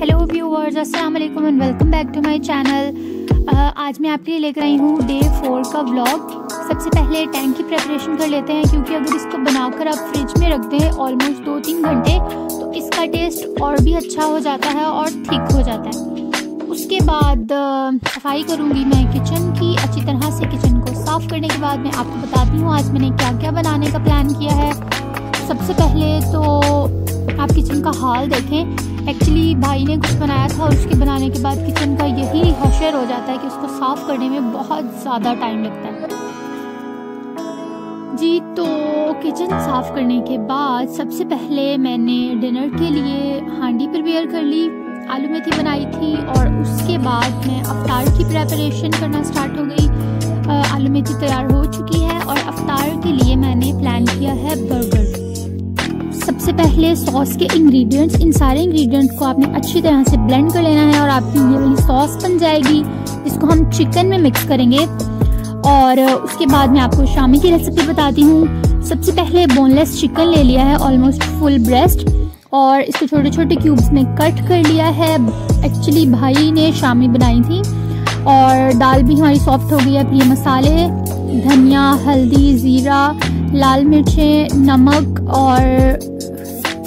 Hello viewers, अस्सलाम वालेकुम and welcome back to my channel. आज मैं आपके लिए लेकर आई हूँ डे 4 का व्लॉग। सबसे पहले टैंक की प्रेपरेशन कर लेते हैं, क्योंकि अगर इसको बनाकर आप फ्रिज में रख दें ऑलमोस्ट 2-3 घंटे तो इसका टेस्ट और भी अच्छा हो जाता है और थिक हो जाता है। उसके बाद सफाई करूँगी मैं किचन की अच्छी तरह से। किचन को साफ़ करने के बाद मैं आपको बताती हूँ आज मैंने क्या क्या बनाने का प्लान किया है। सबसे पहले तो आप किचन का हाल देखें। एक्चुअली भाई ने कुछ बनाया था, उसके बनाने के बाद किचन का यही हशर हो जाता है कि उसको साफ़ करने में बहुत ज़्यादा टाइम लगता है जी। तो किचन साफ़ करने के बाद सबसे पहले मैंने डिनर के लिए हांडी प्रिपेयर कर ली, आलू मेथी बनाई थी और उसके बाद मैं अफ्तार की प्रेपरेशन करना स्टार्ट हो गई। आलू मेथी तैयार हो चुकी है और अफ्तार के लिए मैंने प्लान किया है बर्गर। सबसे पहले सॉस के इंग्रेडिएंट्स, इन सारे इंग्रेडिएंट्स को आपने अच्छी तरह से ब्लेंड कर लेना है और आपकी ये वाली सॉस बन जाएगी, जिसको हम चिकन में मिक्स करेंगे। और उसके बाद मैं आपको शामी की रेसिपी बताती हूँ। सबसे पहले बोनलेस चिकन ले लिया है, ऑलमोस्ट फुल ब्रेस्ट, और इसको छोटे छोटे क्यूब्स में कट कर लिया है। एक्चुअली भाई ने शामी बनाई थी। और दाल भी हमारी सॉफ्ट हो गई है। ये मसाले धनिया, हल्दी, ज़ीरा, लाल मिर्चें, नमक और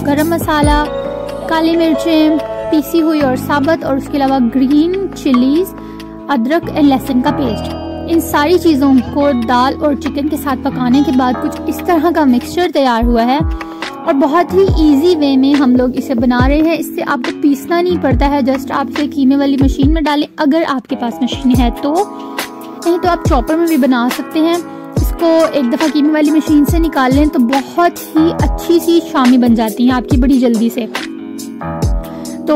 गरम मसाला, काली मिर्चें पीसी हुई और साबुत, और उसके अलावा ग्रीन चिलीज़, अदरक और लहसुन का पेस्ट। इन सारी चीज़ों को दाल और चिकन के साथ पकाने के बाद कुछ इस तरह का मिक्सचर तैयार हुआ है और बहुत ही इजी वे में हम लोग इसे बना रहे हैं। इससे आपको पीसना नहीं पड़ता है, जस्ट आप इसे कीमे वाली मशीन में डालें अगर आपके पास मशीन है तो, नहीं तो आप चॉपर में भी बना सकते हैं। इसको एक दफ़ा कीमे वाली मशीन से निकाल लें तो बहुत ही अच्छी सी शामी बन जाती है आपकी बड़ी जल्दी से। तो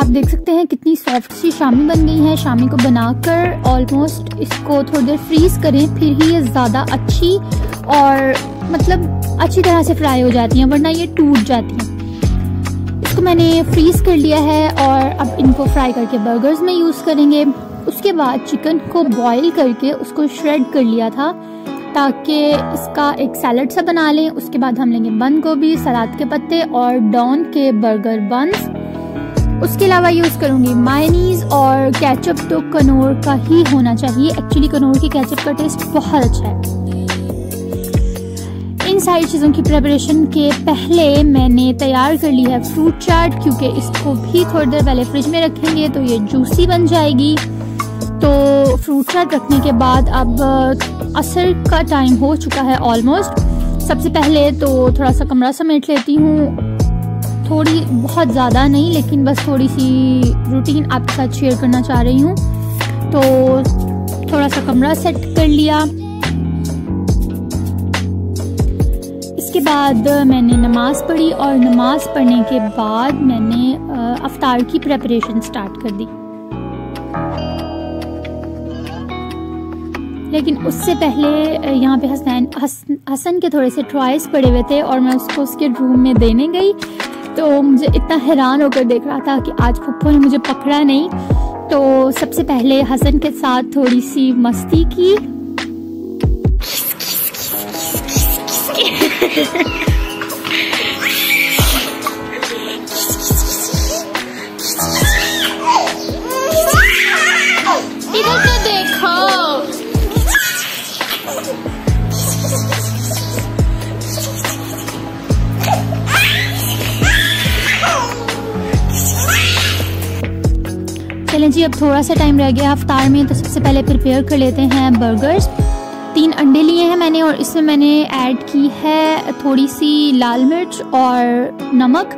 आप देख सकते हैं कितनी सॉफ्ट सी शामी बन गई है। शामी को बनाकर ऑलमोस्ट इसको थोड़ी देर फ्रीज़ करें, फिर ही ये ज़्यादा अच्छी और मतलब अच्छी तरह से फ्राई हो जाती है, वरना ये टूट जाती है। इसको मैंने फ्रीज़ कर लिया है और अब इनको फ्राई करके बर्गर्स में यूज़ करेंगे। उसके बाद चिकन को बॉईल करके उसको श्रेड कर लिया था ताकि इसका एक सैलड सा बना लें। उसके बाद हम लेंगे बंद गोभी, सलाद के पत्ते और डॉन के बर्गर बन्स। उसके अलावा यूज़ करूँगी मायोनीज़ और केचप, तो कनौर का ही होना चाहिए। एक्चुअली कनौर के केचप का टेस्ट बहुत अच्छा है। इन सारी चीज़ों की प्रिपरेशन के पहले मैंने तैयार कर ली है फ्रूट चाट, क्योंकि इसको भी थोड़ी देर पहले फ्रिज में रखेंगे तो ये जूसी बन जाएगी। तो फ्रूट चाट रखने के बाद अब असर का टाइम हो चुका है ऑलमोस्ट। सबसे पहले तो थोड़ा सा कमरा समेट लेती हूँ, थोड़ी बहुत ज़्यादा नहीं, लेकिन बस थोड़ी सी रूटीन आपके साथ शेयर करना चाह रही हूँ। तो थोड़ा सा कमरा सेट कर लिया। इसके बाद मैंने नमाज़ पढ़ी और नमाज़ पढ़ने के बाद मैंने अफ्तार की प्रेपरेशन स्टार्ट कर दी। लेकिन उससे पहले यहाँ पे हसन के थोड़े से टॉयज़ पड़े हुए थे और मैं उसको उसके रूम में देने गई, तो मुझे इतना हैरान होकर देख रहा था कि आज पप्पू ने मुझे पकड़ा नहीं। तो सबसे पहले हसन के साथ थोड़ी सी मस्ती की। इधर तो देखो। चलें जी, अब थोड़ा सा टाइम रह गया अफ्तार में, तो सबसे पहले प्रिपेयर कर लेते हैं बर्गर्स। 3 अंडे लिए हैं मैंने और इसमें मैंने ऐड की है थोड़ी सी लाल मिर्च और नमक।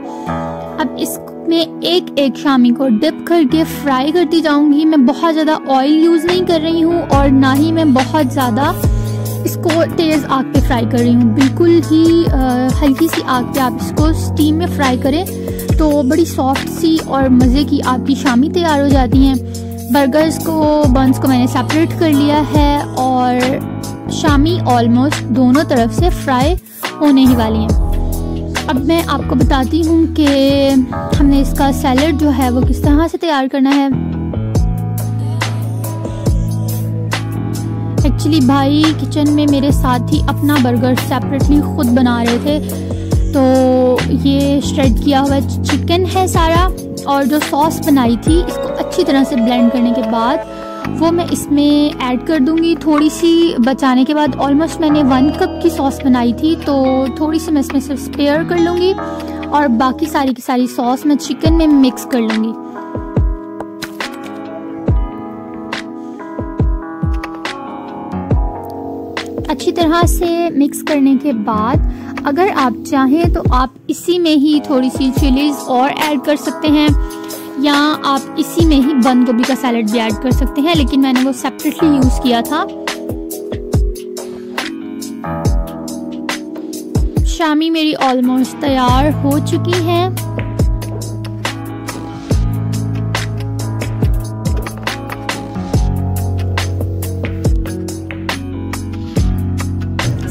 अब इसमें एक शामी को डिप करके फ्राई करती जाऊंगी। मैं बहुत ज़्यादा ऑयल यूज़ नहीं कर रही हूँ और ना ही मैं बहुत ज़्यादा इसको तेज़ आग पे फ्राई कर रही हूँ। बिल्कुल ही हल्की सी आग पे आप इसको स्टीम में फ्राई करें तो बड़ी सॉफ्ट सी और मज़े की आपकी शामी तैयार हो जाती हैं। बर्गर्स को, बंस को मैंने सेपरेट कर लिया है और शामी ऑलमोस्ट दोनों तरफ से फ्राई होने ही वाली हैं। अब मैं आपको बताती हूँ कि हमने इसका सैलड जो है वो किस तरह से तैयार करना है। एक्चुअली भाई किचन में मेरे साथ ही अपना बर्गर सेपरेटली ख़ुद बना रहे थे, तो ये श्रेड किया हुआ चिकन है सारा, और जो सॉस बनाई थी इसको अच्छी तरह से ब्लेंड करने के बाद वो मैं इसमें ऐड कर दूंगी। थोड़ी सी बचाने के बाद ऑलमोस्ट मैंने 1 कप की सॉस बनाई थी, तो थोड़ी सी मैं इसमें से स्पेयर कर लूँगी और बाकी सारी की सारी सॉस मैं चिकन में मिक्स कर लूँगी। अच्छी तरह से मिक्स करने के बाद अगर आप चाहें तो आप इसी में ही थोड़ी सी चिलीज़ और ऐड कर सकते हैं, या आप इसी में ही बंद गोभी का सैलड भी ऐड कर सकते हैं, लेकिन मैंने वो सेपरेटली यूज़ किया था। शामी मेरी ऑलमोस्ट तैयार हो चुकी है।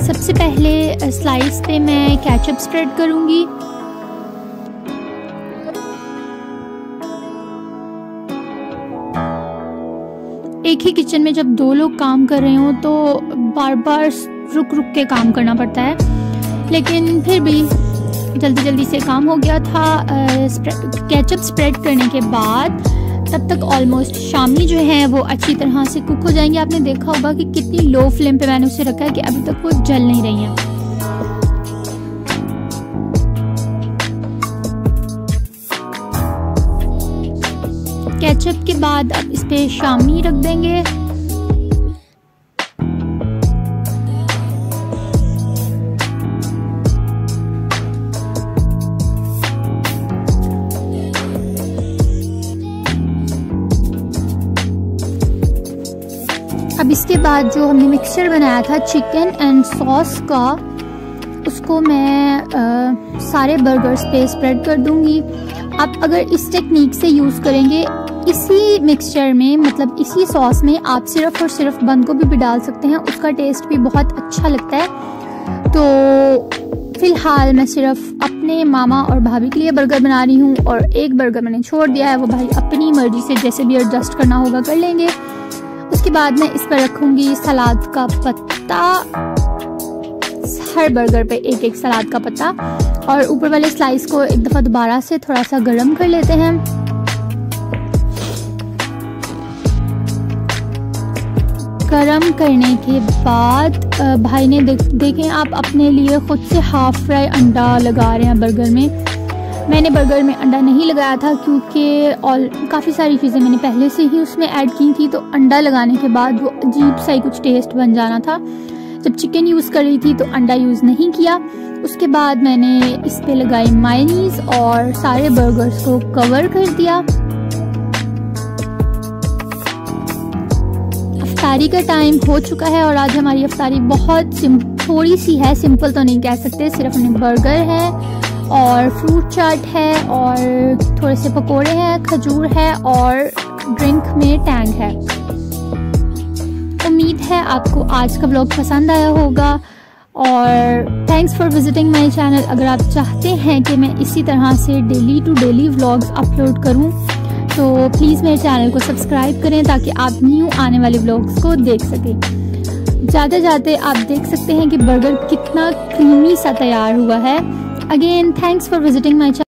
सबसे पहले स्लाइस पे मैं केचप स्प्रेड करूंगी। एक ही किचन में जब 2 लोग काम कर रहे हों तो बार बार रुक रुक के काम करना पड़ता है, लेकिन फिर भी जल्दी जल्दी से काम हो गया था। केचप स्प्रेड करने के बाद तब तक ऑलमोस्ट शामी जो है वो अच्छी तरह से कुक हो जाएंगे। आपने देखा होगा कि कितनी लो फ्लेम पे मैंने उसे रखा है कि अभी तक वो जल नहीं रही है। केचप के बाद अब इस पे शामी रख देंगे। अब इसके बाद जो हमने मिक्सचर बनाया था चिकन एंड सॉस का, उसको मैं सारे बर्गर्स पे स्प्रेड कर दूंगी। आप अगर इस टेक्निक से यूज़ करेंगे, इसी मिक्सचर में मतलब इसी सॉस में आप सिर्फ और सिर्फ बंद गोभी भी डाल सकते हैं, उसका टेस्ट भी बहुत अच्छा लगता है। तो फ़िलहाल मैं सिर्फ अपने मामा और भाभी के लिए बर्गर बना रही हूँ, और एक बर्गर मैंने छोड़ दिया है, वो भाई अपनी मर्ज़ी से जैसे भी एडजस्ट करना होगा कर लेंगे। उसके बाद मैं इस पर रखूंगी सलाद का पत्ता, हर बर्गर पे एक एक सलाद का पत्ता, और ऊपर वाले स्लाइस को एक दफ़ा दोबारा से थोड़ा सा गर्म कर लेते हैं। गर्म करने के बाद भाई ने देखें आप अपने लिए खुद से हाफ फ्राई अंडा लगा रहे हैं बर्गर में। मैंने बर्गर में अंडा नहीं लगाया था क्योंकि और काफ़ी सारी चीज़ें मैंने पहले से ही उसमें ऐड की थी, तो अंडा लगाने के बाद वो अजीब सा ही कुछ टेस्ट बन जाना था। जब चिकन यूज़ कर रही थी तो अंडा यूज़ नहीं किया। उसके बाद मैंने इस पे लगाई मायोनीज़ और सारे बर्गर्स को कवर कर दिया। इफ्तारी का टाइम हो चुका है, और आज हमारी इफ्तारी बहुत थोड़ी सी है, सिंपल तो नहीं कह सकते, सिर्फ हमें बर्गर है और फ्रूट चाट है और थोड़े से पकोड़े हैं, खजूर है और ड्रिंक में टैंग है। उम्मीद है आपको आज का ब्लॉग पसंद आया होगा, और thanks for visiting my channel. अगर आप चाहते हैं कि मैं इसी तरह से daily to daily vlogs upload करूं, तो प्लीज़ मेरे चैनल को सब्सक्राइब करें ताकि आप न्यू आने वाले व्लॉग्स को देख सकें। जाते जाते आप देख सकते हैं कि बर्गर कितना क्रीमी सा तैयार हुआ है। Again, thanks for visiting my channel.